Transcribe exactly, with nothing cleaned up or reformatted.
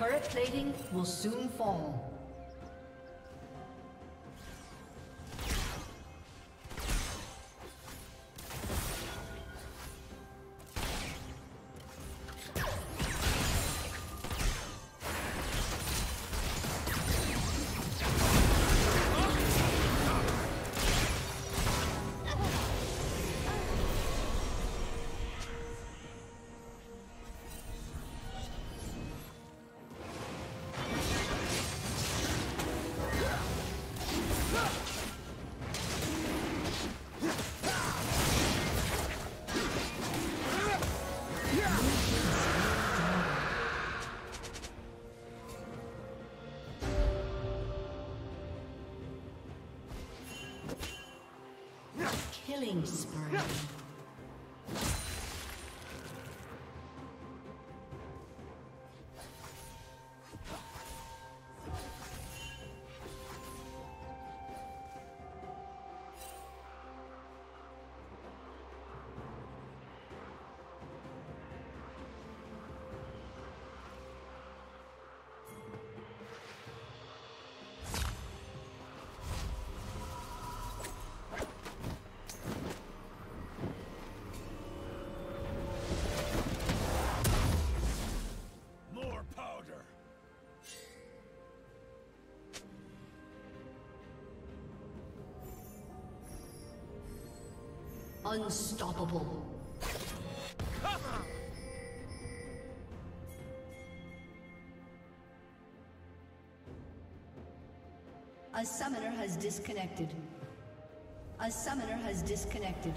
Turret plating will soon fall. Killing spree. Unstoppable. A summoner has disconnected. A summoner has disconnected.